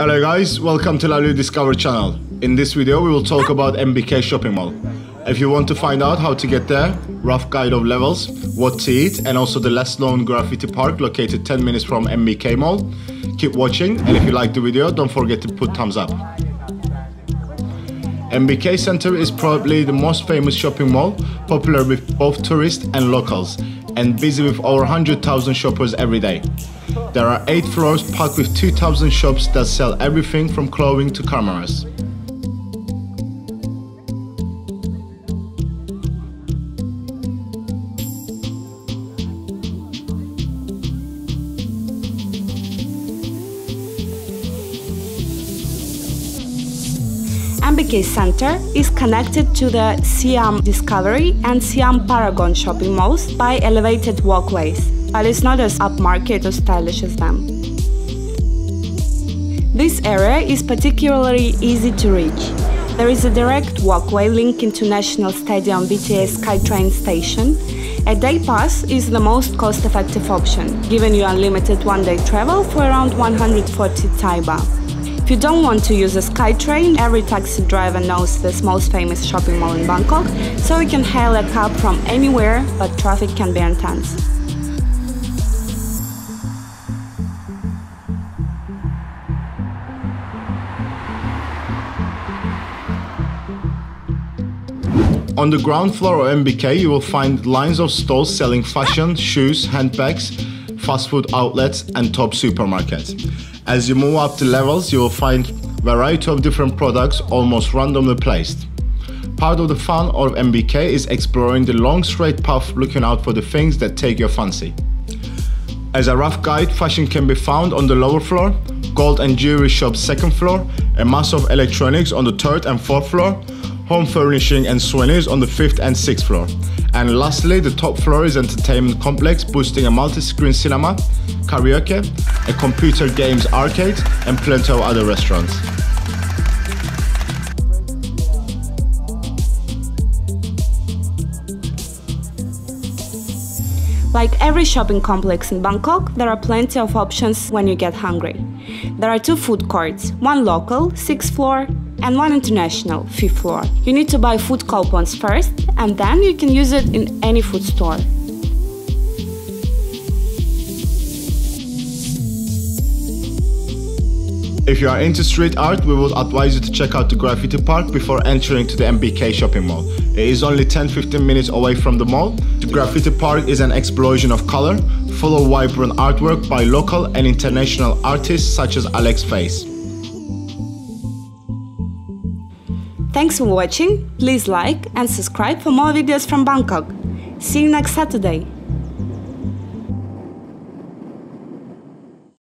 Hello guys, welcome to Love Live Discover channel. In this video we will talk about MBK shopping mall. If you want to find out how to get there, rough guide of levels, what to eat and also the less known Graffiti Park located 10 minutes from MBK mall, keep watching, and if you like the video don't forget to put thumbs up. MBK Center is probably the most famous shopping mall, popular with both tourists and locals, and busy with over 100,000 shoppers every day. There are 8 floors packed with 2,000 shops that sell everything from clothing to cameras. MBK Center is connected to the Siam Discovery and Siam Paragon shopping malls by elevated walkways, but it's not as upmarket or stylish as them. This area is particularly easy to reach. There is a direct walkway linking to National Stadium BTS SkyTrain station. A day pass is the most cost-effective option, giving you unlimited one-day travel for around 140 Thai baht. If you don't want to use a SkyTrain, every taxi driver knows this most famous shopping mall in Bangkok, so you can hail a cab from anywhere, but traffic can be intense. On the ground floor of MBK, you will find lines of stalls selling fashion, shoes, handbags, fast food outlets and top supermarkets. As you move up the levels, you will find a variety of different products almost randomly placed. Part of the fun of MBK is exploring the long straight path, looking out for the things that take your fancy. As a rough guide, fashion can be found on the lower floor, gold and jewelry shop's second floor, a mass of electronics on the third and fourth floor, home furnishing and souvenirs on the 5th and 6th floor. And lastly, the top floor is entertainment complex, boasting a multi-screen cinema, karaoke, a computer games arcade, and plenty of other restaurants. Like every shopping complex in Bangkok, there are plenty of options when you get hungry. There are 2 food courts, one local, 6th floor, and one international, 5th floor. You need to buy food coupons first, and then you can use it in any food store. If you are into street art, we would advise you to check out the Graffiti Park before entering to the MBK shopping mall. It is only 10-15 minutes away from the mall. The Graffiti Park is an explosion of color, full of vibrant artwork by local and international artists such as Alex Face. Thanks for watching, please like and subscribe for more videos from Bangkok. See you next Saturday!